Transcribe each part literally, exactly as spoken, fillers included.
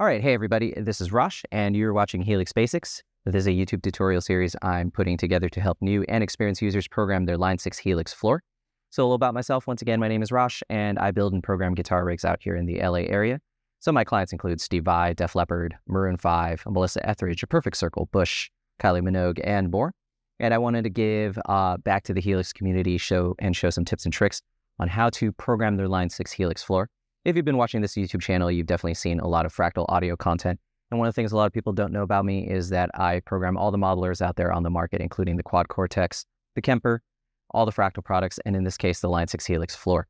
All right, hey everybody, this is Rosh, and you're watching Helix Basics. This is a YouTube tutorial series I'm putting together to help new and experienced users program their Line six Helix floor. So a little about myself, once again, my name is Rosh, and I build and program guitar rigs out here in the L A area. Some of my clients include Steve Vai, Def Leppard, Maroon five, Melissa Etheridge, A Perfect Circle, Bush, Kylie Minogue, and more. And I wanted to give uh, back to the Helix community show and show some tips and tricks on how to program their Line six Helix floor. If you've been watching this YouTube channel, you've definitely seen a lot of Fractal Audio content. And one of the things a lot of people don't know about me is that I program all the modelers out there on the market, including the Quad Cortex, the Kemper, all the Fractal products, and in this case, the Line six Helix floor.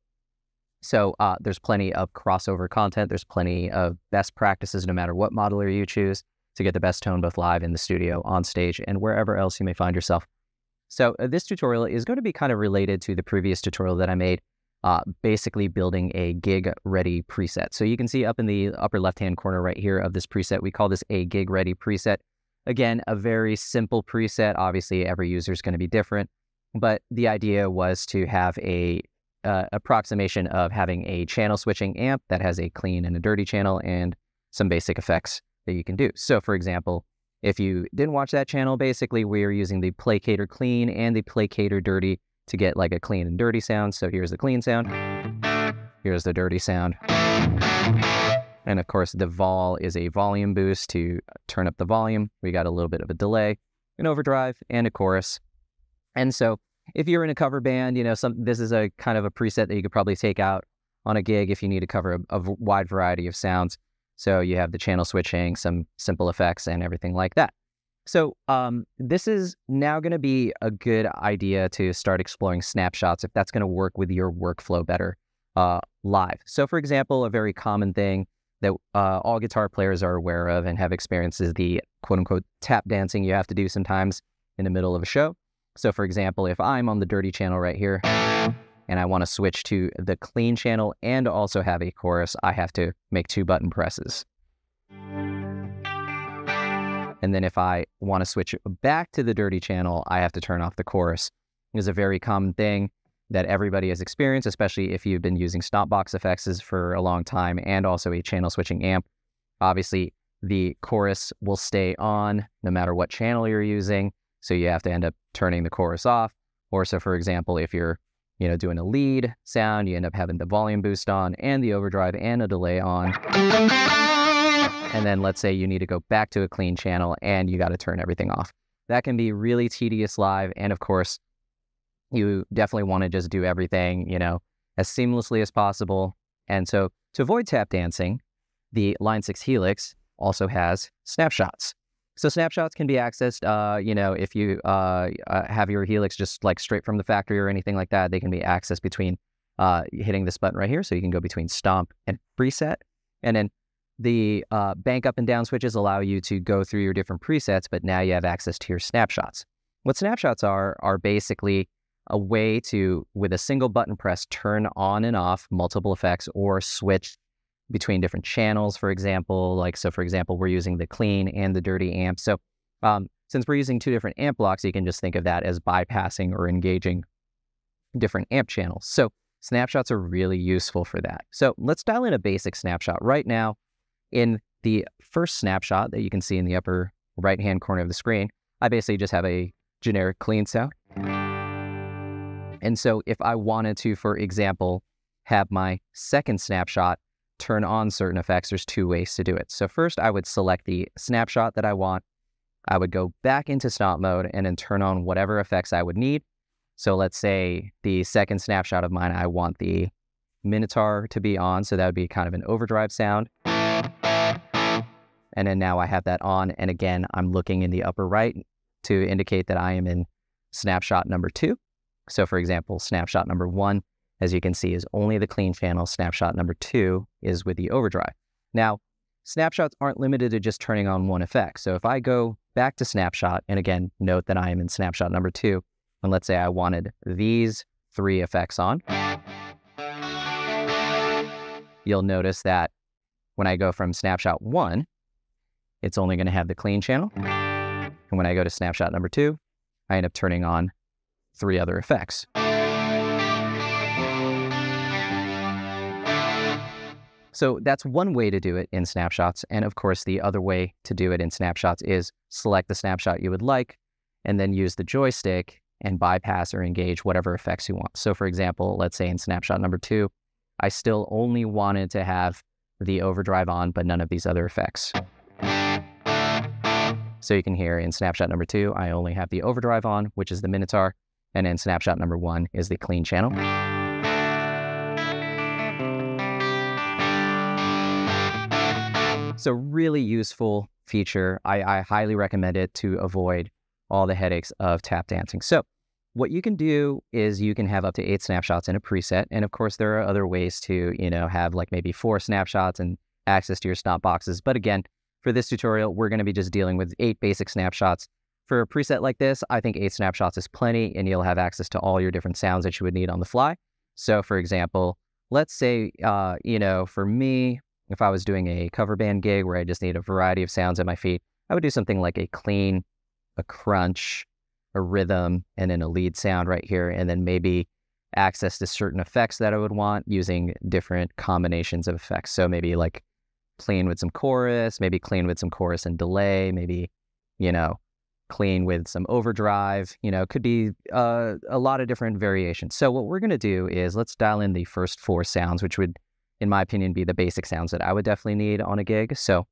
So uh, there's plenty of crossover content. There's plenty of best practices, no matter what modeler you choose, to get the best tone both live in the studio, on stage, and wherever else you may find yourself. So uh, this tutorial is going to be kind of related to the previous tutorial that I made, Uh, basically building a gig ready preset. So you can see up in the upper left hand corner right here of this preset, we call this a gig ready preset. Again, a very simple preset. Obviously every user is going to be different, but the idea was to have a uh, approximation of having a channel switching amp that has a clean and a dirty channel and some basic effects that you can do. So for example, if you didn't watch that channel, basically we're using the Placator clean and the Placator dirty to get like a clean and dirty sound. So here's the clean sound, here's the dirty sound. And of course the vol is a volume boost to turn up the volume. We got a little bit of a delay, an overdrive, and a chorus. And so if you're in a cover band, you know, some, this is a kind of a preset that you could probably take out on a gig if you need to cover a, a wide variety of sounds. So you have the channel switching, some simple effects, and everything like that. So um, this is now going to be a good idea to start exploring snapshots if that's going to work with your workflow better uh, live. So for example, a very common thing that uh, all guitar players are aware of and have experienced is the quote unquote tap dancing you have to do sometimes in the middle of a show. So for example, if I'm on the dirty channel right here and I want to switch to the clean channel and also have a chorus, I have to make two button presses. And then if I want to switch back to the dirty channel, I have to turn off the chorus. It is a very common thing that everybody has experienced, especially if you've been using stompbox effects for a long time and also a channel switching amp. Obviously, the chorus will stay on no matter what channel you're using, so you have to end up turning the chorus off. Or so, for example, if you're you know, doing a lead sound, you end up having the volume boost on and the overdrive and a delay on. And then let's say you need to go back to a clean channel and you got to turn everything off. That can be really tedious live. And of course, you definitely want to just do everything, you know, as seamlessly as possible. And so to avoid tap dancing, the Line six Helix also has snapshots. So snapshots can be accessed, uh, you know, if you uh, have your Helix just like straight from the factory or anything like that, they can be accessed between uh, hitting this button right here. So you can go between stomp and preset, and then the uh, bank up and down switches allow you to go through your different presets, but now you have access to your snapshots. What snapshots are, are basically a way to, with a single button press, turn on and off multiple effects or switch between different channels, for example. Like, so for example, we're using the clean and the dirty amp. So um, since we're using two different amp blocks, you can just think of that as bypassing or engaging different amp channels. So snapshots are really useful for that. So let's dial in a basic snapshot right now. In the first snapshot that you can see in the upper right-hand corner of the screen, I basically just have a generic clean sound. And so if I wanted to, for example, have my second snapshot turn on certain effects, there's two ways to do it. So first, I would select the snapshot that I want. I would go back into stomp mode and then turn on whatever effects I would need. So let's say the second snapshot of mine, I want the Minotaur to be on, so that would be kind of an overdrive sound. And then now I have that on. And again, I'm looking in the upper right to indicate that I am in snapshot number two. So for example, snapshot number one, as you can see, is only the clean channel. Snapshot number two is with the overdrive. Now, snapshots aren't limited to just turning on one effect. So if I go back to snapshot, and again, note that I am in snapshot number two, and let's say I wanted these three effects on, you'll notice that when I go from snapshot one, it's only going to have the clean channel. And when I go to snapshot number two, I end up turning on three other effects. So that's one way to do it in snapshots. And of course, the other way to do it in snapshots is select the snapshot you would like and then use the joystick and bypass or engage whatever effects you want. So for example, let's say in snapshot number two, I still only wanted to have the overdrive on, but none of these other effects. So you can hear in snapshot number two, I only have the overdrive on, which is the Minotaur. And in snapshot number one is the clean channel. So really useful feature. I, I highly recommend it to avoid all the headaches of tap dancing. So what you can do is you can have up to eight snapshots in a preset. And of course, there are other ways to, you know, have like maybe four snapshots and access to your snap boxes. But again, for this tutorial, we're going to be just dealing with eight basic snapshots. For a preset like this, I think eight snapshots is plenty, and you'll have access to all your different sounds that you would need on the fly. So for example, let's say, uh, you know, for me, if I was doing a cover band gig where I just need a variety of sounds at my feet, I would do something like a clean, a crunch, a rhythm, and then a lead sound right here, and then maybe access to certain effects that I would want using different combinations of effects. So maybe like clean with some chorus, maybe clean with some chorus and delay, maybe, you know, clean with some overdrive, you know, could be uh, a lot of different variations. So what we're going to do is let's dial in the first four sounds, which would, in my opinion, be the basic sounds that I would definitely need on a gig. So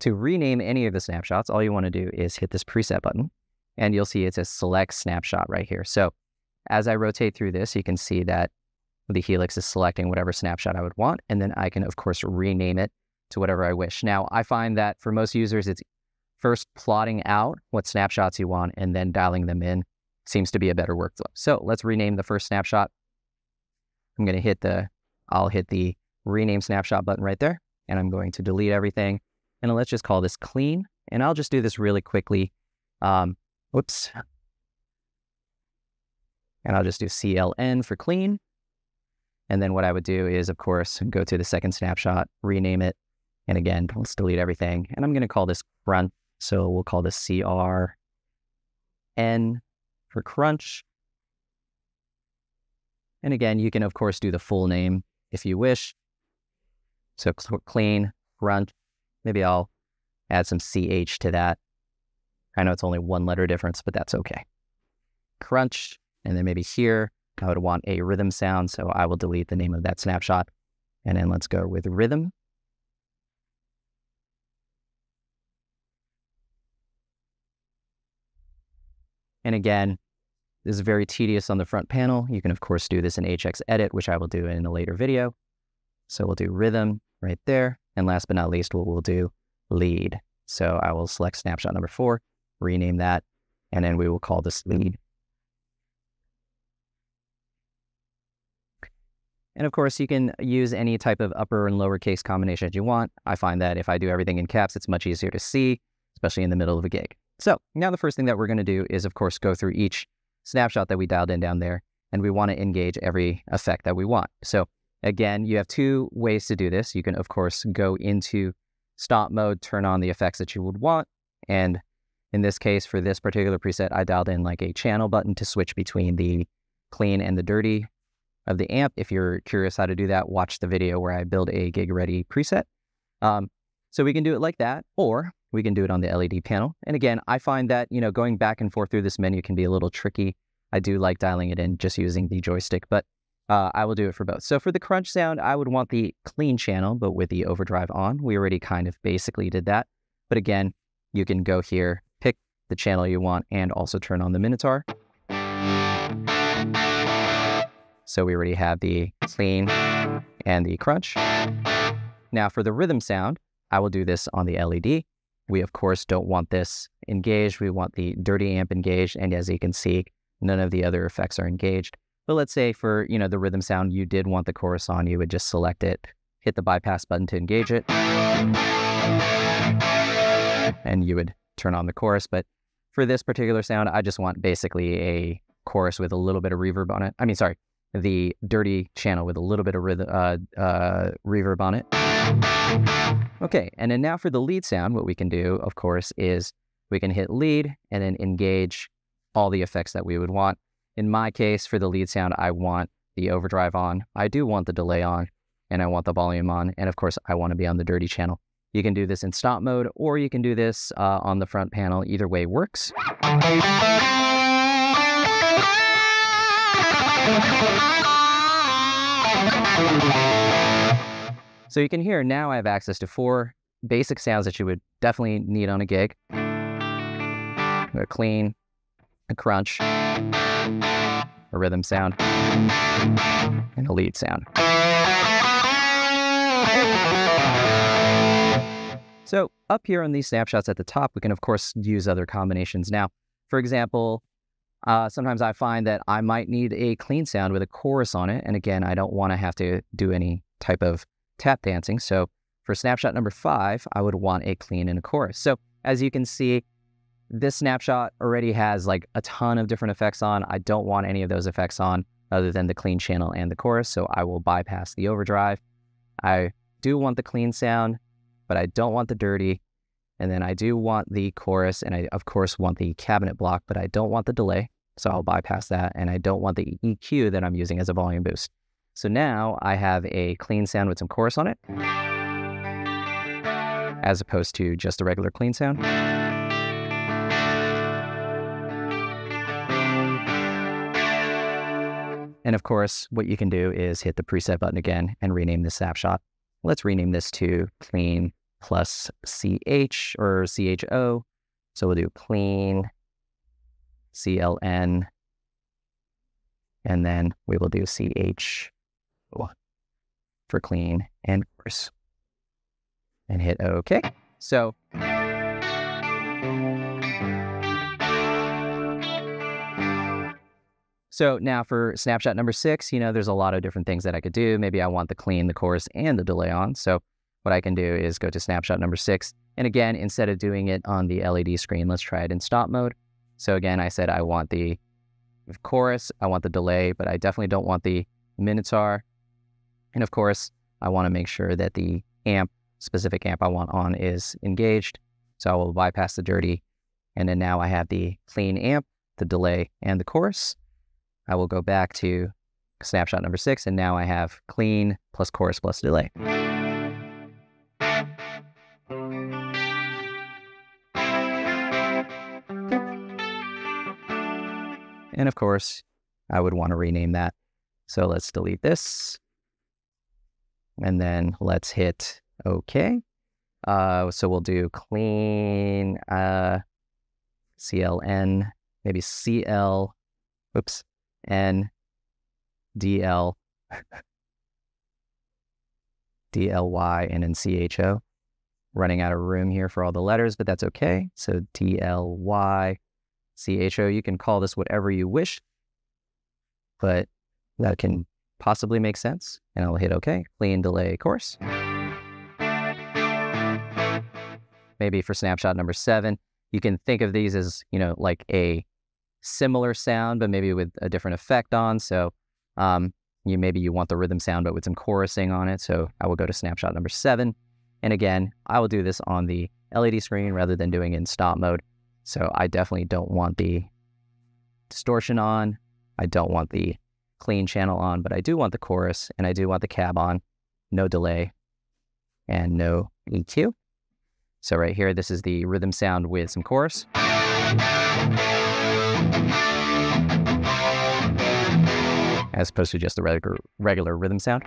to rename any of the snapshots, all you want to do is hit this preset button, and you'll see it says select snapshot right here. So as I rotate through this, you can see that the Helix is selecting whatever snapshot I would want, and then I can, of course, rename it to whatever I wish. Now, I find that for most users, it's first plotting out what snapshots you want and then dialing them in seems to be a better workflow. So let's rename the first snapshot. I'm going to hit the, I'll hit the rename snapshot button right there, and I'm going to delete everything. And let's just call this clean. And I'll just do this really quickly. Um, whoops. And I'll just do C L N for clean. And then what I would do is, of course, go to the second snapshot, rename it. And again, let's delete everything. And I'm going to call this crunch. So we'll call this C R N for crunch. And again, you can, of course, do the full name if you wish. So clean, crunch. Maybe I'll add some C H to that. I know it's only one letter difference, but that's okay. Crunch. And then maybe here, I would want a rhythm sound. So I will delete the name of that snapshot. And then let's go with rhythm. And again, this is very tedious on the front panel. You can, of course, do this in H X Edit, which I will do in a later video. So we'll do rhythm right there. And last but not least, we'll, we'll do lead. So I will select snapshot number four, rename that, and then we will call this lead. And of course, you can use any type of upper and lowercase combination that you want. I find that if I do everything in caps, it's much easier to see, especially in the middle of a gig. So now the first thing that we're going to do is, of course, go through each snapshot that we dialed in down there, and we want to engage every effect that we want. So again, you have two ways to do this. You can, of course, go into stomp mode, turn on the effects that you would want. And in this case, for this particular preset, I dialed in like a channel button to switch between the clean and the dirty of the amp. If you're curious how to do that, watch the video where I build a gig ready preset. Um, so we can do it like that, or we can do it on the L E D panel. And again, I find that, you know, going back and forth through this menu can be a little tricky. I do like dialing it in just using the joystick, but uh, I will do it for both. So for the crunch sound, I would want the clean channel, but with the overdrive on. We already kind of basically did that. But again, you can go here, pick the channel you want, and also turn on the Minotaur. So we already have the clean and the crunch. Now for the rhythm sound, I will do this on the L E D. We, of course, don't want this engaged. We want the dirty amp engaged. And as you can see, none of the other effects are engaged. But let's say for, you know, the rhythm sound, you did want the chorus on, you would just select it, hit the bypass button to engage it, and you would turn on the chorus. But for this particular sound, I just want basically a chorus with a little bit of reverb on it. I mean, sorry, the dirty channel with a little bit of rhythm, uh, uh, reverb on it. Okay, and then now for the lead sound, what we can do, of course, is we can hit lead and then engage all the effects that we would want. In my case, for the lead sound, I want the overdrive on. I do want the delay on. and I want the volume on. And of course, I want to be on the dirty channel. You can do this in stop mode, or you can do this uh, on the front panel. Either way works. So you can hear now I have access to four basic sounds that you would definitely need on a gig. A clean, a crunch, a rhythm sound, and a lead sound. So up here on these snapshots at the top, we can of course use other combinations. Now, for example, Uh, sometimes I find that I might need a clean sound with a chorus on it. And again, I don't want to have to do any type of tap dancing. So for snapshot number five, I would want a clean and a chorus. So as you can see, this snapshot already has like a ton of different effects on. I don't want any of those effects on other than the clean channel and the chorus. So I will bypass the overdrive. I do want the clean sound, but I don't want the dirty. And then I do want the chorus, and I, of course, want the cabinet block, but I don't want the delay, so I'll bypass that, and I don't want the E Q that I'm using as a volume boost. So now I have a clean sound with some chorus on it, as opposed to just a regular clean sound. And of course, what you can do is hit the preset button again and rename the snapshot. Let's rename this to clean plus C H or C H O. So we'll do clean, C L N, and then we will do C H one for clean and chorus. And hit OK. So So now for snapshot number six, you know, there's a lot of different things that I could do. Maybe I want the clean, the chorus, and the delay on. So what I can do is go to snapshot number six. And again, instead of doing it on the L E D screen, let's try it in stop mode. So again, I said I want the chorus, I want the delay, but I definitely don't want the Minotaur. And of course, I want to make sure that the amp, specific amp I want on is engaged. So I will bypass the dirty. And then now I have the clean amp, the delay, and the chorus. I will go back to snapshot number six, and now I have clean plus chorus plus delay. And of course, I would want to rename that. So let's delete this. And then let's hit OK. Uh, so we'll do clean, uh, C L N, maybe C L, oops, N, D L, D L Y, and then C H O. Running out of room here for all the letters, but that's OK. So D L Y. C H O, you can call this whatever you wish, but that can possibly make sense. And I'll hit OK, clean, delay, chorus. Maybe for snapshot number seven, you can think of these as, you know, like a similar sound, but maybe with a different effect on. So um, you maybe you want the rhythm sound, but with some chorusing on it. So I will go to snapshot number seven. And again, I will do this on the L E D screen rather than doing it in stop mode. So I definitely don't want the distortion on. I don't want the clean channel on, but I do want the chorus, and I do want the cab on, no delay, and no E Q. So right here, this is the rhythm sound with some chorus. As opposed to just the regular, regular rhythm sound.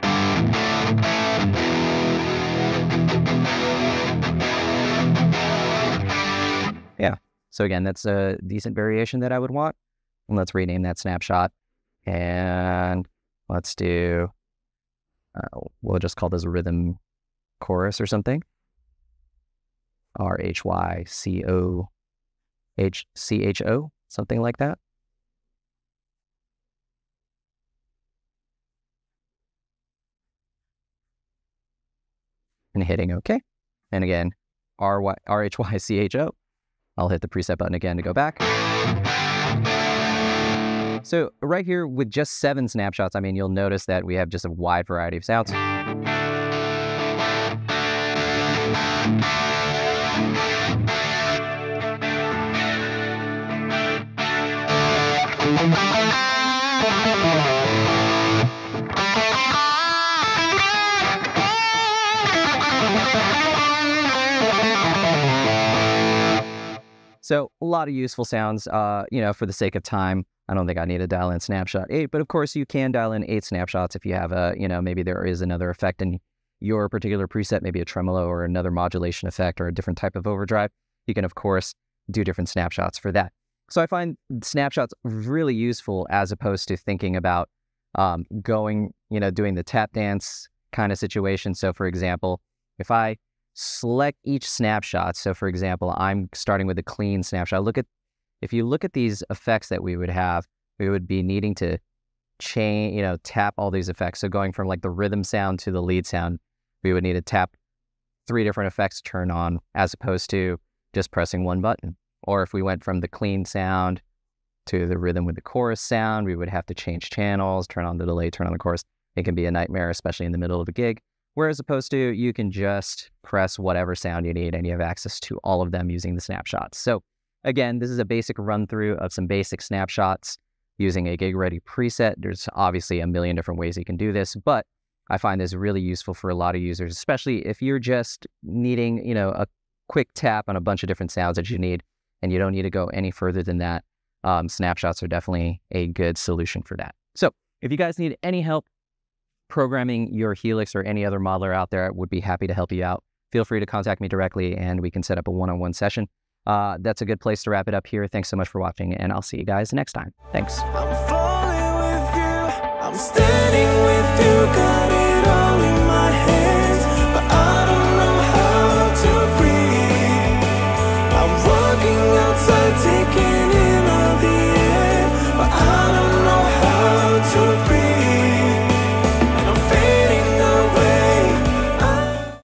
Yeah. So again, that's a decent variation that I would want. And let's rename that snapshot. And let's do, uh, we'll just call this a rhythm chorus or something. R H Y C O H C H O, something like that. And hitting OK. And again, R H Y C H O. I'll hit the preset button again to go back. So right here with just seven snapshots, I mean, you'll notice that we have just a wide variety of sounds. So a lot of useful sounds, uh, you know, for the sake of time, I don't think I need to dial in snapshot eight, but of course you can dial in eight snapshots if you have a, you know, maybe there is another effect in your particular preset, maybe a tremolo or another modulation effect or a different type of overdrive. You can, of course, do different snapshots for that. So I find snapshots really useful as opposed to thinking about um, going, you know, doing the tap dance kind of situation. So for example, if I select each snapshot, so for example, I'm starting with a clean snapshot. Look at, if you look at these effects that we would have, we would be needing to chain, you know, tap all these effects. So going from like the rhythm sound to the lead sound, we would need to tap three different effects to turn on as opposed to just pressing one button. Or if we went from the clean sound to the rhythm with the chorus sound, we would have to change channels, turn on the delay, turn on the chorus. It can be a nightmare, especially in the middle of a gig. Whereas opposed to, you can just press whatever sound you need and you have access to all of them using the snapshots. So again, this is a basic run through of some basic snapshots using a gig ready preset. There's obviously a million different ways you can do this, but I find this really useful for a lot of users, especially if you're just needing, you know, a quick tap on a bunch of different sounds that you need and you don't need to go any further than that. Um, snapshots are definitely a good solution for that. So if you guys need any help programming your Helix or any other modeler out there, I would be happy to help you out. Feel free to contact me directly and we can set up a one-on-one session. Uh, that's a good place to wrap it up here. Thanks so much for watching and I'll see you guys next time. Thanks. I'm falling with you. I'm standing with you.